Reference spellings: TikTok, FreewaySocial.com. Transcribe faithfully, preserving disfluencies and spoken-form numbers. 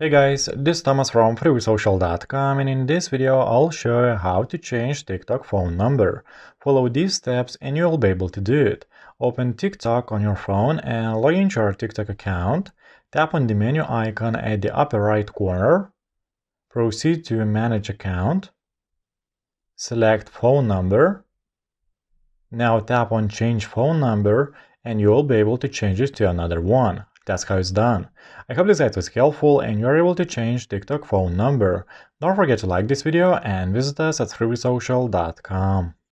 Hey guys, this is Thomas from Freeway Social dot com, and in this video I'll show you how to change TikTok phone number. Follow these steps and you'll be able to do it. Open TikTok on your phone and log into your TikTok account. Tap on the menu icon at the upper right corner. Proceed to Manage Account. Select Phone Number. Now tap on Change Phone Number and you'll be able to change it to another one. That's how it's done. I hope this guide was helpful and you're able to change TikTok phone number. Don't forget to like this video and visit us at Freeway Social dot com.